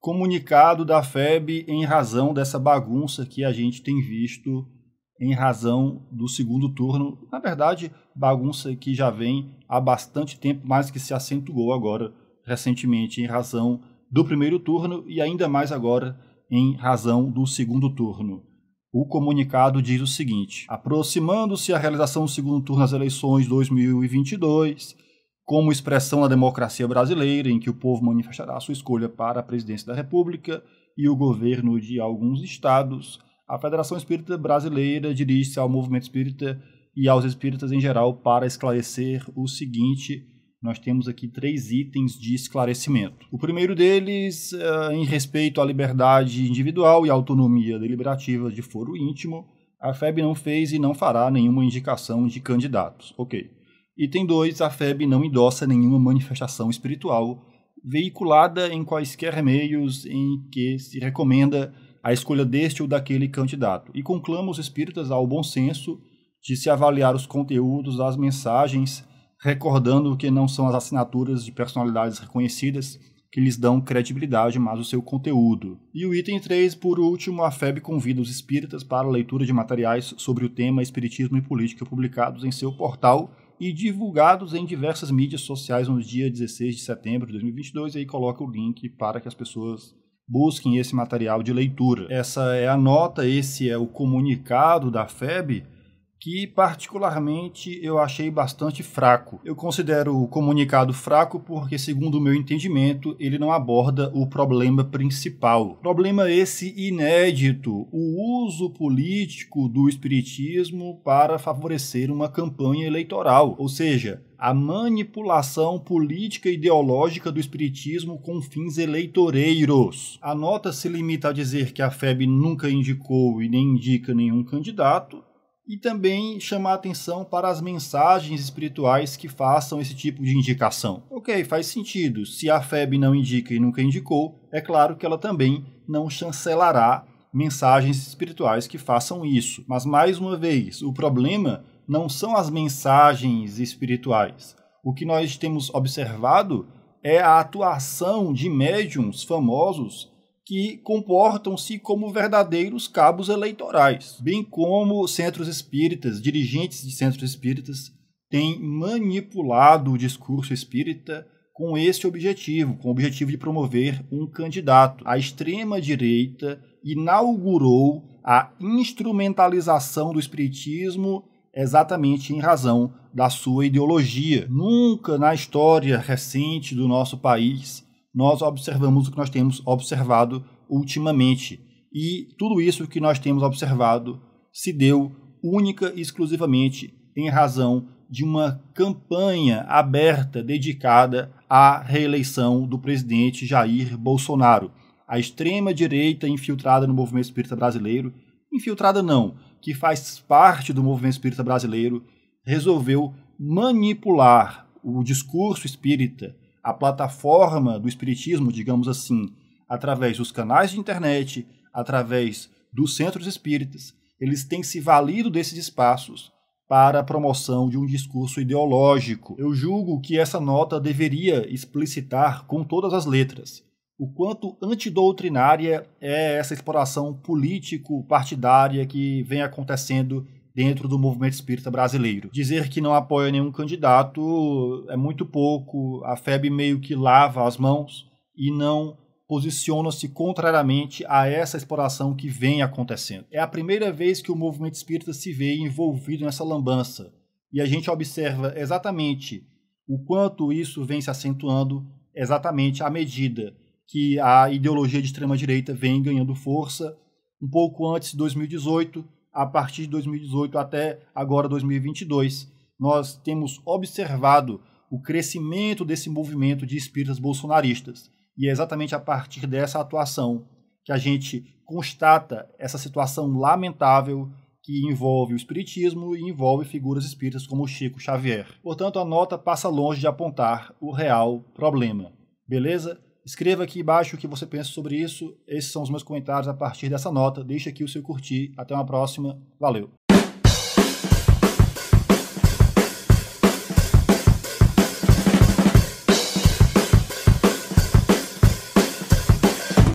comunicado da FEB em razão dessa bagunça que a gente tem visto em razão do segundo turno. Na verdade, bagunça que já vem há bastante tempo, mas que se acentuou agora recentemente em razão do primeiro turno e ainda mais agora em razão do segundo turno. O comunicado diz o seguinte: aproximando-se a realização do segundo turno das eleições 2022, como expressão da democracia brasileira, em que o povo manifestará sua escolha para a presidência da República e o governo de alguns estados, a Federação Espírita Brasileira dirige-se ao movimento espírita e aos espíritas em geral para esclarecer o seguinte. Nós temos aqui 3 itens de esclarecimento. O primeiro deles, em respeito à liberdade individual e autonomia deliberativa de foro íntimo, a FEB não fez e não fará nenhuma indicação de candidatos. Ok. Item 2, a FEB não endossa nenhuma manifestação espiritual veiculada em quaisquer meios em que se recomenda a escolha deste ou daquele candidato, e conclama os espíritas ao bom senso de se avaliar os conteúdos das mensagens, recordando que não são as assinaturas de personalidades reconhecidas que lhes dão credibilidade, mas o seu conteúdo. E o item 3, por último, a FEB convida os espíritas para a leitura de materiais sobre o tema Espiritismo e Política publicados em seu portal e divulgados em diversas mídias sociais no dia 16 de setembro de 2022, e aí coloca o link para que as pessoas busquem esse material de leitura. Essa é a nota, esse é o comunicado da FEB, que particularmente eu achei bastante fraco. Eu considero o comunicado fraco porque, segundo o meu entendimento, ele não aborda o problema principal. Problema esse inédito, o uso político do espiritismo para favorecer uma campanha eleitoral, ou seja, a manipulação política e ideológica do espiritismo com fins eleitoreiros. A nota se limita a dizer que a FEB nunca indicou e nem indica nenhum candidato, e também chamar atenção para as mensagens espirituais que façam esse tipo de indicação. Ok, faz sentido. Se a FEB não indica e nunca indicou, é claro que ela também não chancelará mensagens espirituais que façam isso. Mas, mais uma vez, o problema não são as mensagens espirituais. O que nós temos observado é a atuação de médiuns famosos que comportam-se como verdadeiros cabos eleitorais, bem como centros espíritas, dirigentes de centros espíritas têm manipulado o discurso espírita com esse objetivo, com o objetivo de promover um candidato. A extrema-direita inaugurou a instrumentalização do espiritismo exatamente em razão da sua ideologia. Nunca na história recente do nosso país nós observamos o que nós temos observado ultimamente. E tudo isso que nós temos observado se deu única e exclusivamente em razão de uma campanha aberta dedicada à reeleição do presidente Jair Bolsonaro. A extrema-direita infiltrada no movimento espírita brasileiro, infiltrada não, que faz parte do movimento espírita brasileiro, resolveu manipular o discurso espírita, a plataforma do espiritismo, digamos assim, através dos canais de internet, através dos centros espíritas. Eles têm se valido desses espaços para a promoção de um discurso ideológico. Eu julgo que essa nota deveria explicitar com todas as letras o quanto antidoutrinária é essa exploração político-partidária que vem acontecendo dentro do movimento espírita brasileiro. Dizer que não apoia nenhum candidato é muito pouco. A FEB meio que lava as mãos e não posiciona-se contrariamente a essa exploração que vem acontecendo. É a primeira vez que o movimento espírita se vê envolvido nessa lambança. E a gente observa exatamente o quanto isso vem se acentuando exatamente à medida que a ideologia de extrema-direita vem ganhando força. Um pouco antes de 2018, a partir de 2018 até agora 2022, nós temos observado o crescimento desse movimento de espíritas bolsonaristas. E é exatamente a partir dessa atuação que a gente constata essa situação lamentável que envolve o espiritismo e envolve figuras espíritas como Chico Xavier. Portanto, a nota passa longe de apontar o real problema. Beleza? Escreva aqui embaixo o que você pensa sobre isso. Esses são os meus comentários a partir dessa nota. Deixa aqui o seu curtir. Até uma próxima. Valeu!